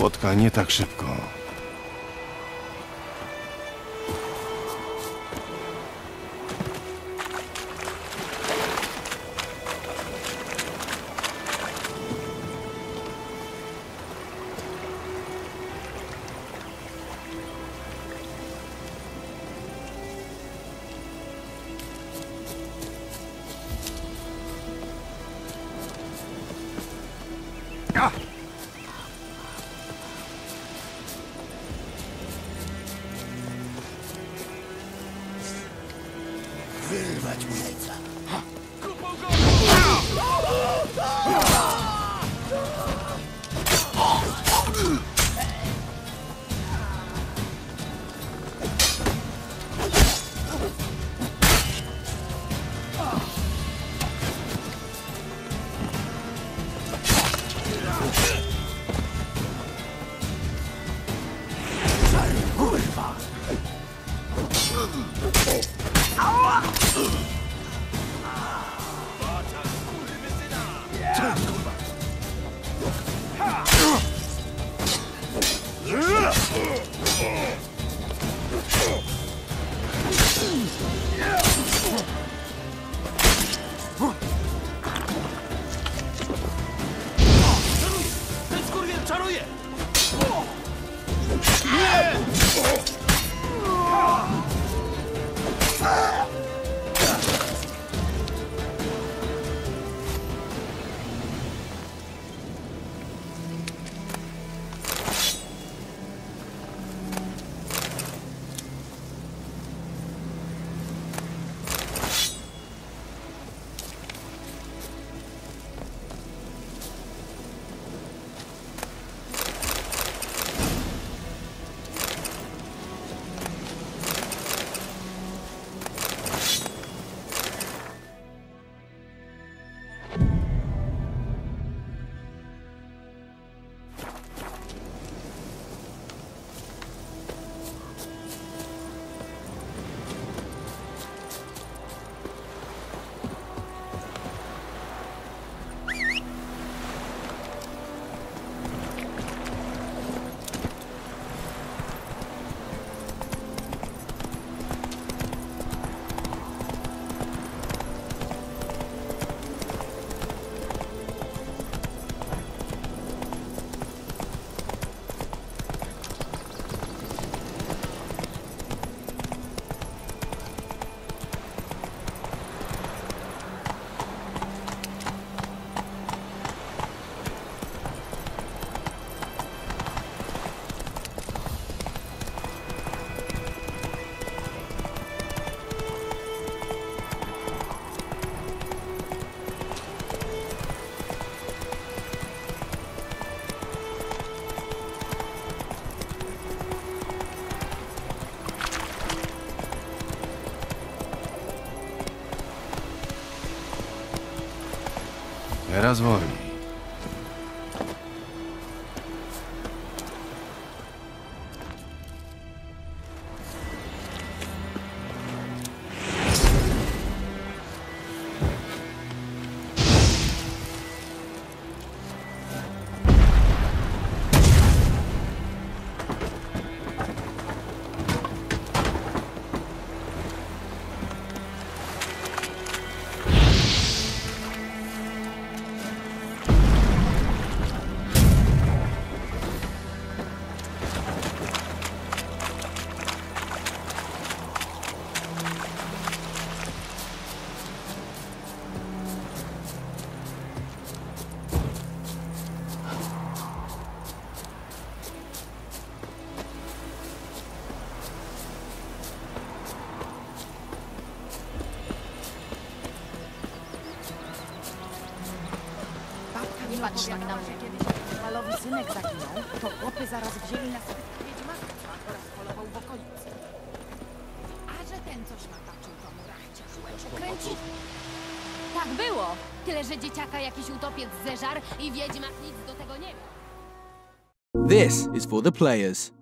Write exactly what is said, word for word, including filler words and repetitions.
Płotka nie tak szybko. Teraz wolniej. Patrzmy na mnie. Kiedy malowy synek zaginął, to chłopy zaraz wzięli na sobie wiedźmaka, oraz polował w okolicy. A że ten coś nataczył, to mu rachcia szłecze kręci. Tak było, tyle że dzieciaka jakiś utopiec zeżar i wiedźmak nic do tego nie miał. This is for the players.